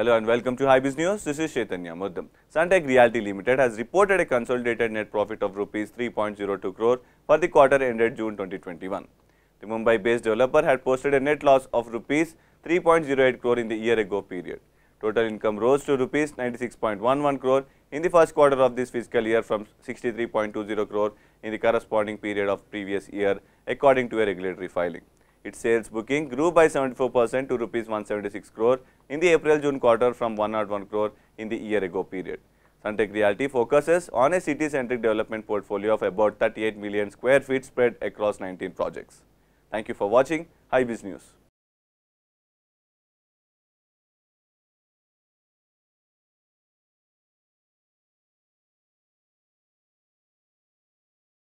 Hello and welcome to Hybiz News. This is Chetanya Maddam. Sunteck Realty Limited has reported a consolidated net profit of Rs 3.02 crore for the quarter ended June 2021. The Mumbai-based developer had posted a net loss of Rs 3.08 crore in the year-ago period. Total income rose to Rs 96.11 crore in the first quarter of this fiscal year from 63.20 crore in the corresponding period of previous year, according to a regulatory filing. Its sales booking grew by 74% to Rs 176 crore in the April-June quarter from 101 crore in the year-ago period. Sunteck Realty focuses on a city-centric development portfolio of about 38 million square feet spread across 19 projects. Thank you for watching Hybiz News.